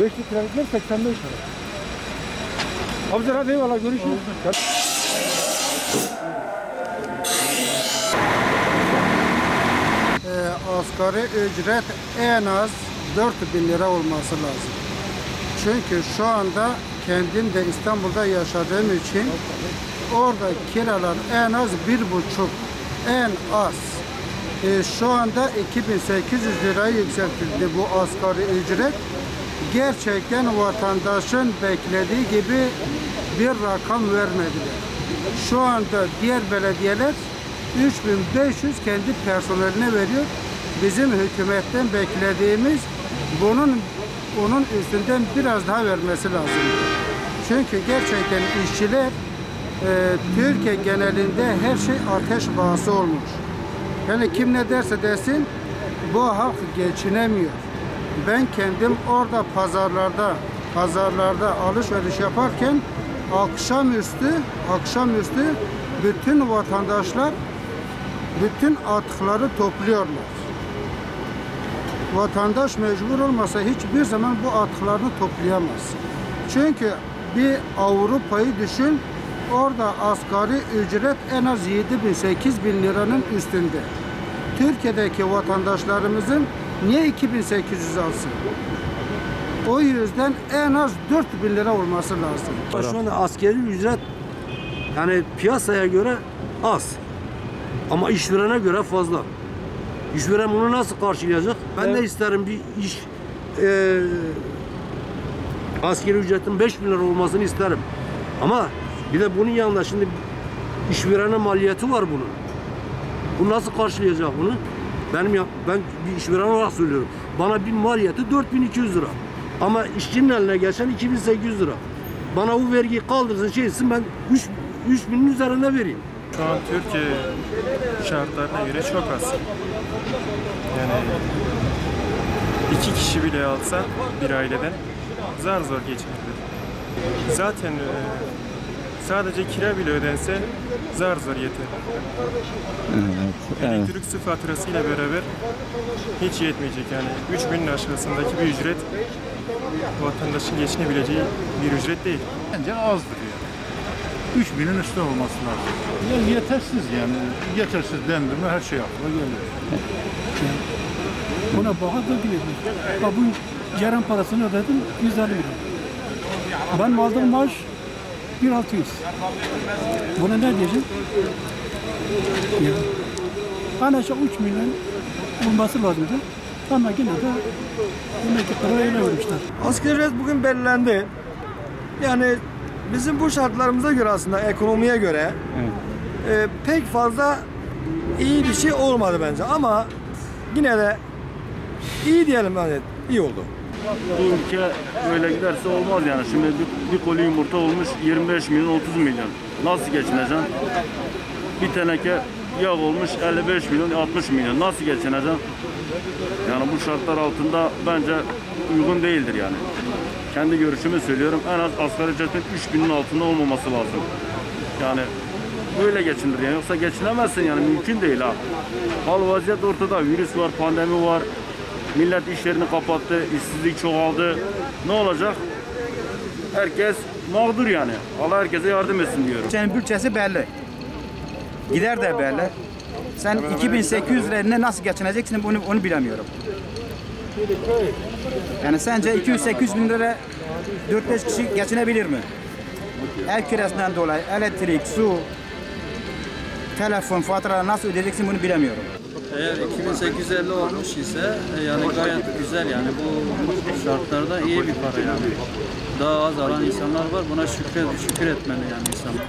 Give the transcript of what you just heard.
5'li kilometre 85 lira. Abicim hadi eyvallah, görüşürüz. Asgari ücret en az 4000 lira olması lazım. Çünkü şu anda kendim de İstanbul'da yaşadığım için orada kiralar en az 1,5, en az. Şu anda 2800 liraya yükseltildi bu asgari ücret. Gerçekten vatandaşın beklediği gibi bir rakam vermediler. Şu anda diğer belediyeler 3500 kendi personeline veriyor. Bizim hükümetten beklediğimiz onun üstünden biraz daha vermesi lazım. Çünkü gerçekten işçiler Türkiye genelinde her şey ateş bağısı olmuş. Yani kim ne derse desin bu halk geçinemiyor. Ben kendim orada pazarlarda alışveriş yaparken akşamüstü bütün vatandaşlar bütün atıkları topluyorlar. Vatandaş mecbur olmasa hiçbir zaman bu atıklarını toplayamaz. Çünkü bir Avrupa'yı düşün, orada asgari ücret en az 7.000-8.000 liranın üstünde. Türkiye'deki vatandaşlarımızın niye 2.800 alsın? O yüzden en az 4.000 lira olması lazım. Şu anda asgari ücret yani piyasaya göre az ama işverene göre fazla. İşveren bunu nasıl karşılayacak? Ben de isterim bir iş asgari ücretin 5.000 lira olmasını isterim. Ama bir de bunun yanında şimdi işverene maliyeti var bunun. Bu nasıl karşılayacak bunu? Ben bir işveren olarak söylüyorum. Bana bir maliyeti 4200 lira. Ama işçinin eline geçen 2800 lira. Bana o vergiyi kaldırsın şeysin, ben 3000'in üzerinde vereyim. Şu an Türkiye şartlarına göre çok az. Yani 2 kişi bile alsa bir aileden zar zor geçinirler. Zaten sadece kira bile ödense zar zor yeter. Evet. Elektrik su faturası ile beraber hiç yetmeyecek yani. 3000'in aşağısındaki bir ücret vatandaşın geçinebileceği bir ücret değil. Bence azdır yani. 3000'in üstü olması lazım. Yani yetersiz yani. Yetersiz dendirme her şey aklıma geliyor. Buna baha da bilebilir. Ha, bu ceren parasını ödedim 150 lira. Ben aldığım maaş 1600. Buna ne diyeceğim? En aşağı 3 milyon olması lazımdı. Ama yine de parayı ele vermişler. Asgari ücret bugün belirlendi. Yani bizim bu şartlarımıza göre aslında ekonomiye göre pek fazla iyi bir şey olmadı bence. Ama yine de iyi diyelim, yani iyi oldu. Bu ülke böyle giderse olmaz yani. Şimdi bir koli yumurta olmuş 25 milyon, 30 milyon. Nasıl geçineceksin? Bir teneke yağ olmuş 55 milyon, 60 milyon. Nasıl geçineceksin? Yani bu şartlar altında bence uygun değildir yani. Kendi görüşümü söylüyorum. En az asgari ücretin 3000'in altında olmaması lazım. Yani böyle geçindir yani. Yoksa geçinemezsin yani, mümkün değil ha. Hal vaziyet ortada. Virüs var, pandemi var. Millet işlerini kapattı, işsizlik çoğaldı. Ne olacak? Herkes mağdur yani. Allah herkese yardım etsin diyorum. Senin bütçesi belli. Gider de belli. Sen 2800 lirayla nasıl geçineceksin onu bilemiyorum. Yani sence 200-800 bin lira 4-5 kişi geçinebilir mi? Ev kirasından dolayı elektrik, su, telefon faturaları nasıl ödeyeceksin bunu bilemiyorum. Eğer 2850 olmuş ise yani gayet güzel yani, bu şartlarda iyi bir para yani. Daha az alan insanlar var, buna şükür etmeli yani insanlar.